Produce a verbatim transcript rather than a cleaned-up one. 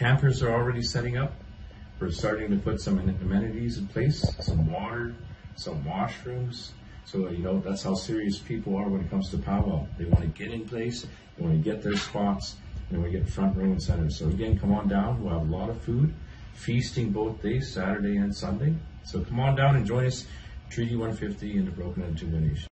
Campers are already setting up. We're starting to put some amenities in place, some water, some washrooms. So, you know, that's how serious people are when it comes to powwow. They want to get in place, they want to get their spots, and we get front row and center. So again, come on down. We'll have a lot of food, feasting both days, Saturday and Sunday. So come on down and join us, Treaty one fifty and the Broken Entenement.